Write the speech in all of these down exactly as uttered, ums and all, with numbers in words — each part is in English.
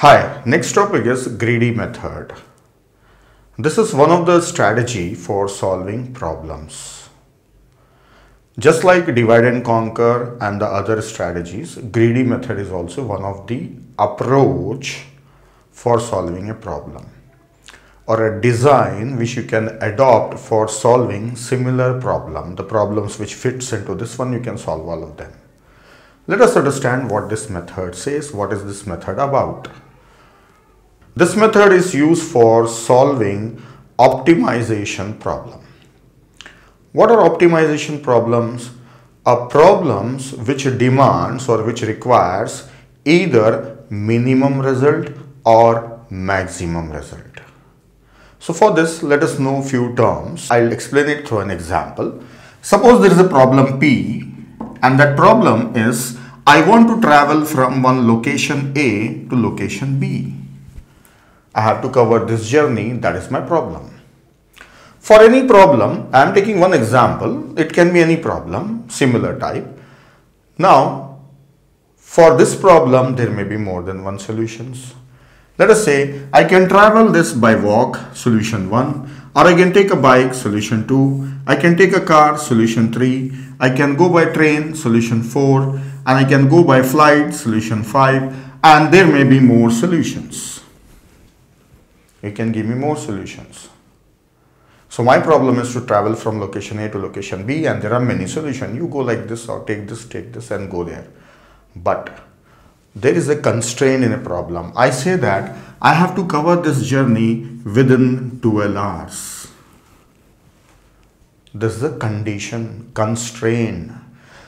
Hi, next topic is greedy method. This is one of the strategy for solving problems. Just like divide and conquer and the other strategies, greedy method is also one of the approach for solving a problem or a design which you can adopt for solving similar problem. The problems which fits into this one, you can solve all of them. Let us understand what this method says. What is this method about? This method is used for solving optimization problem. What are optimization problems? Are problems which demands or which requires either minimum result or maximum result. So for this, let us know few terms. I'll explain it through an example. Suppose there is a problem P, and that problem is I want to travel from one location A to location B. I have to cover this journey, that is my problem. For any problem, I am taking one example, it can be any problem, similar type. Now, for this problem, there may be more than one solutions. Let us say, I can travel this by walk, solution one, or I can take a bike, solution two, I can take a car, solution three, I can go by train, solution four, and I can go by flight, solution five, and there may be more solutions. You can give me more solutions. So my problem is to travel from location A to location B, and there are many solutions. You go like this or take this, take this and go there. But there is a constraint in a problem. I say that I have to cover this journey within twelve hours. This is a condition, constraint.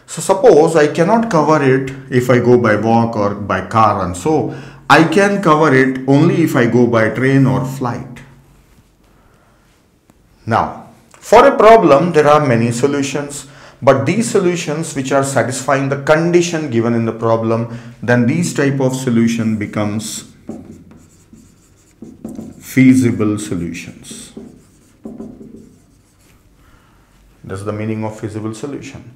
So suppose I cannot cover it if I go by walk or by car, and so I can cover it only if I go by train or flight. Now, for a problem, there are many solutions, but these solutions which are satisfying the condition given in the problem, then these type of solution becomes feasible solutions. That's the meaning of feasible solution.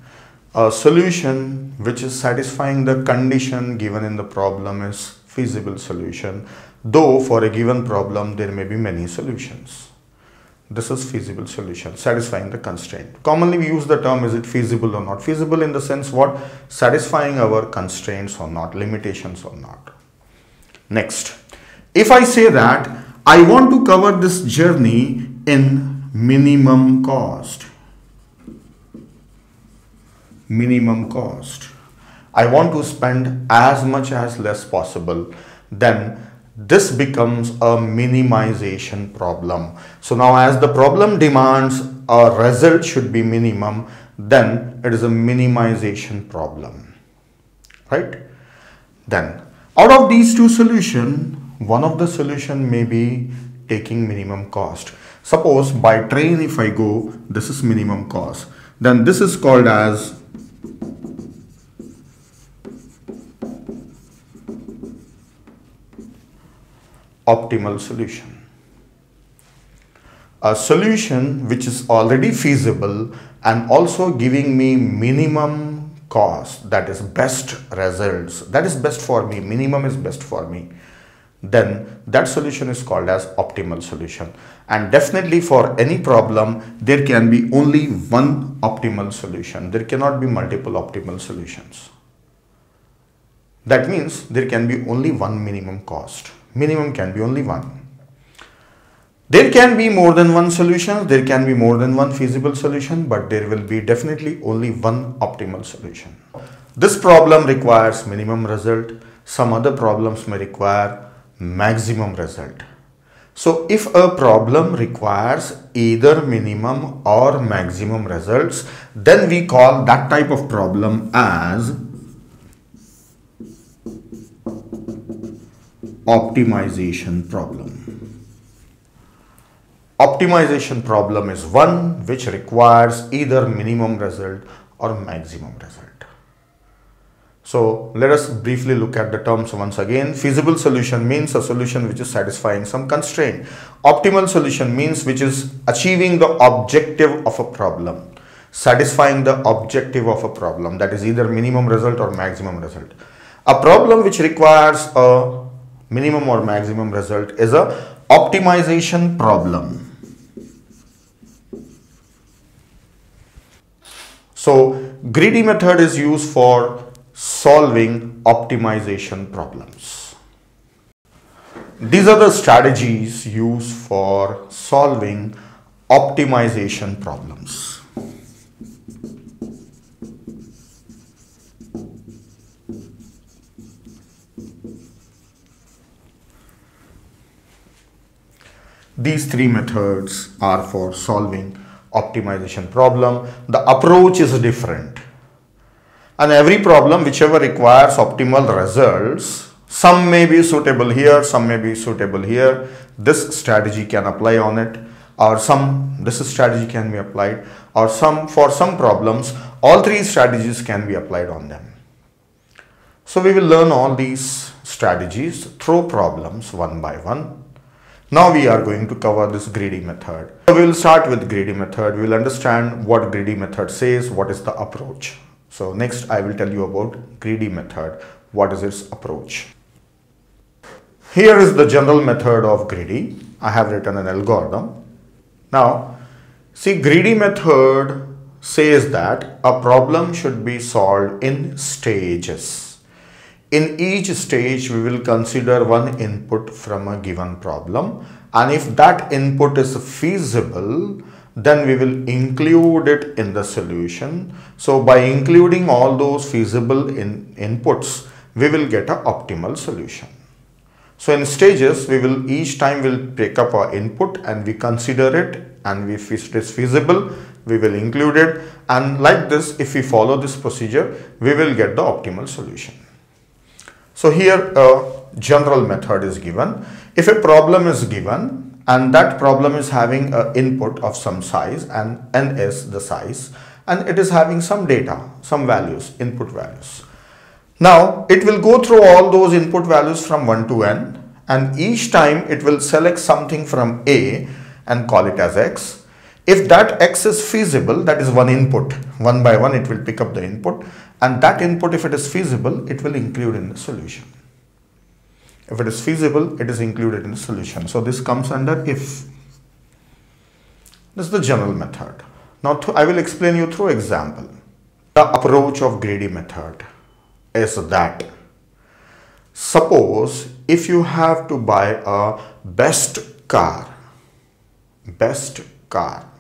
A solution which is satisfying the condition given in the problem is feasible solution, though for a given problem there may be many solutions. This is feasible solution, satisfying the constraint. Commonly we use the term, is it feasible or not? Feasible in the sense what? Satisfying our constraints or not, limitations or not. Next, if I say that I want to cover this journey in minimum cost. Minimum cost. I want to spend as much as less possible, then this becomes a minimization problem. So now as the problem demands a result should be minimum, then it is a minimization problem, right? Then out of these two solutions, one of the solution may be taking minimum cost. Suppose by train if I go, this is minimum cost. Then this is called as optimal solution. A solution which is already feasible and also giving me minimum cost, that is best results, that is best for me, minimum is best for me, then that solution is called as optimal solution. And definitely for any problem there can be only one optimal solution, there cannot be multiple optimal solutions. That means there can be only one minimum cost. Minimum can be only one. There can be more than one solution, there can be more than one feasible solution, but there will be definitely only one optimal solution. This problem requires minimum result, some other problems may require maximum result. So if a problem requires either minimum or maximum results, then we call that type of problem as optimization problem. Optimization problem is one which requires either minimum result or maximum result. So let us briefly look at the terms once again. Feasible solution means a solution which is satisfying some constraint. Optimal solution means which is achieving the objective of a problem, satisfying the objective of a problem, that is either minimum result or maximum result. A problem which requires a minimum or maximum result is a optimization problem. So greedy method is used for solving optimization problems. These are the strategies used for solving optimization problems. These three methods are for solving optimization problem. The approach is different. And every problem whichever requires optimal results, some may be suitable here, some may be suitable here. This strategy can apply on it, or some this strategy can be applied, or some for some problems, all three strategies can be applied on them. So we will learn all these strategies through problems one by one. Now we are going to cover this greedy method. So we will start with greedy method. We will understand what greedy method says, what is the approach. So next I will tell you about greedy method, what is its approach. Here is the general method of greedy. I have written an algorithm. Now see, greedy method says that a problem should be solved in stages. In each stage, we will consider one input from a given problem, and if that input is feasible, then we will include it in the solution. So by including all those feasible in inputs, we will get an optimal solution. So in stages, we will each time we'll pick up our input and we consider it, and if it is feasible, we will include it, and like this, if we follow this procedure, we will get the optimal solution. So here a general method is given. If a problem is given and that problem is having an input of some size, and n is the size, and it is having some data, some values, input values. Now it will go through all those input values from one to n, and each time it will select something from A and call it as X. If that X is feasible, that is one input, one by one it will pick up the input. And that input, if it is feasible, it will include in the solution. If it is feasible, it is included in the solution. So this comes under if. This is the general method. Now I will explain you through example. The approach of greedy method is that, suppose if you have to buy a best car, best car.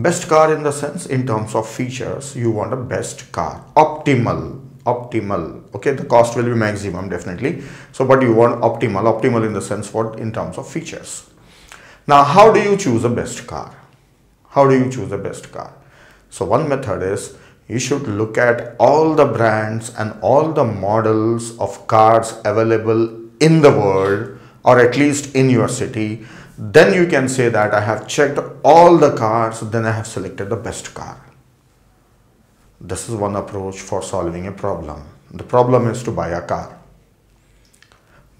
Best car in the sense, in terms of features, you want a best car, optimal, optimal, okay, the cost will be maximum definitely, so but you want optimal, optimal in the sense what, in terms of features. Now how do you choose a best car? How do you choose a best car? So one method is, you should look at all the brands and all the models of cars available in the world, or at least in your city. Then you can say that I have checked all the cars, then I have selected the best car. This is one approach for solving a problem. The problem is to buy a car.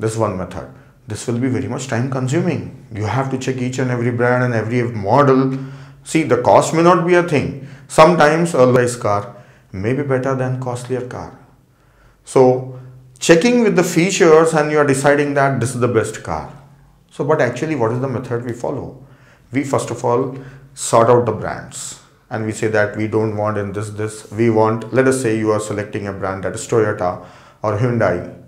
This is one method. This will be very much time consuming. You have to check each and every brand and every model. See, the cost may not be a thing. Sometimes a nice car may be better than costlier car. So checking with the features, and you are deciding that this is the best car. So, but actually what is the method we follow? We first of all sort out the brands, and we say that we don't want in this, this, we want, let us say you are selecting a brand that is Toyota or Hyundai,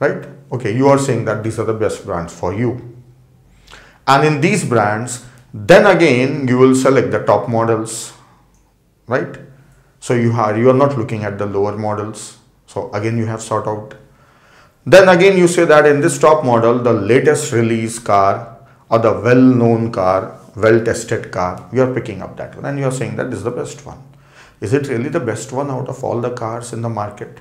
right? Okay, you are saying that these are the best brands for you. And in these brands, then again, you will select the top models, right? So you are, you are not looking at the lower models. So again, you have sort out. Then again you say that in this top model, the latest release car or the well-known car, well-tested car, you are picking up that one, and you are saying that this is the best one. Is it really the best one out of all the cars in the market?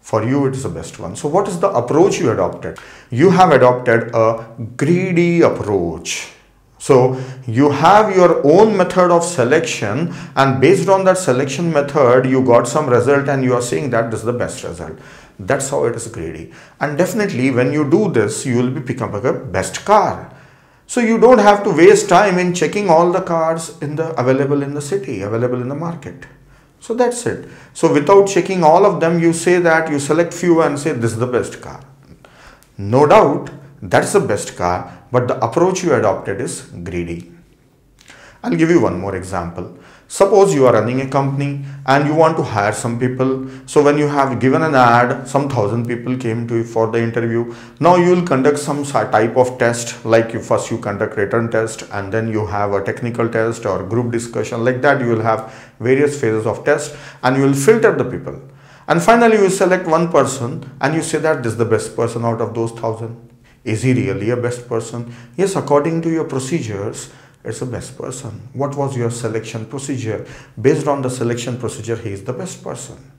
For you it is the best one. So what is the approach you adopted? You have adopted a greedy approach. So you have your own method of selection, and based on that selection method you got some result, and you are saying that this is the best result. That's how it is greedy. And definitely when you do this, you will be picking up a best car. So you don't have to waste time in checking all the cars in the available in the city, available in the market. So that's it. So without checking all of them, you say that you select few and say this is the best car. No doubt, that's the best car, but the approach you adopted is greedy. I'll give you one more example. Suppose you are running a company and you want to hire some people. So when you have given an ad, some thousand people came to you for the interview. Now you will conduct some type of test, like you first you conduct written test and then you have a technical test or group discussion, like that. You will have various phases of test and you will filter the people. And finally you select one person and you say that this is the best person out of those thousand. Is he really a best person? Yes, according to your procedures, it's the best person. What was your selection procedure? Based on the selection procedure, he is the best person.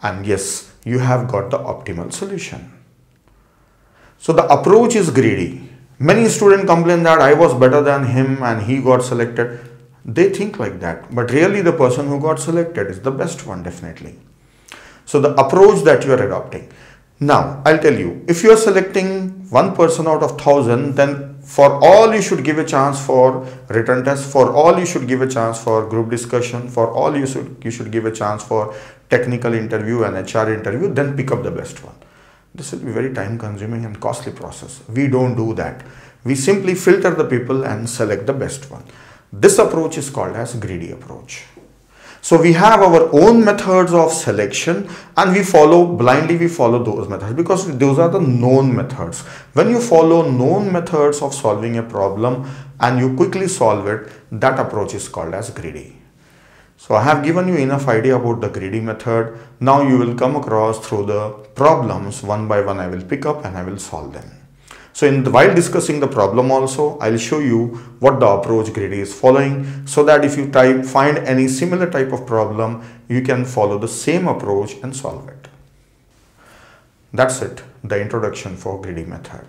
And yes, you have got the optimal solution. So the approach is greedy. Many students complain that I was better than him and he got selected. They think like that, but really the person who got selected is the best one, definitely. So the approach that you are adopting. Now, I'll tell you, if you are selecting one person out of thousand, then for all you should give a chance for written test, for all you should give a chance for group discussion, for all you should, you should give a chance for technical interview and H R interview, then pick up the best one. This will be very time consuming and costly process. We don't do that. We simply filter the people and select the best one. This approach is called as greedy approach. So we have our own methods of selection and we follow blindly, we follow those methods because those are the known methods. When you follow known methods of solving a problem and you quickly solve it, that approach is called as greedy. So I have given you enough idea about the greedy method. Now you will come across through the problems one by one. I will pick up and I will solve them. So in the, while discussing the problem also, I'll show you what the approach greedy is following, so that if you type find any similar type of problem, you can follow the same approach and solve it. That's it, the introduction for greedy method.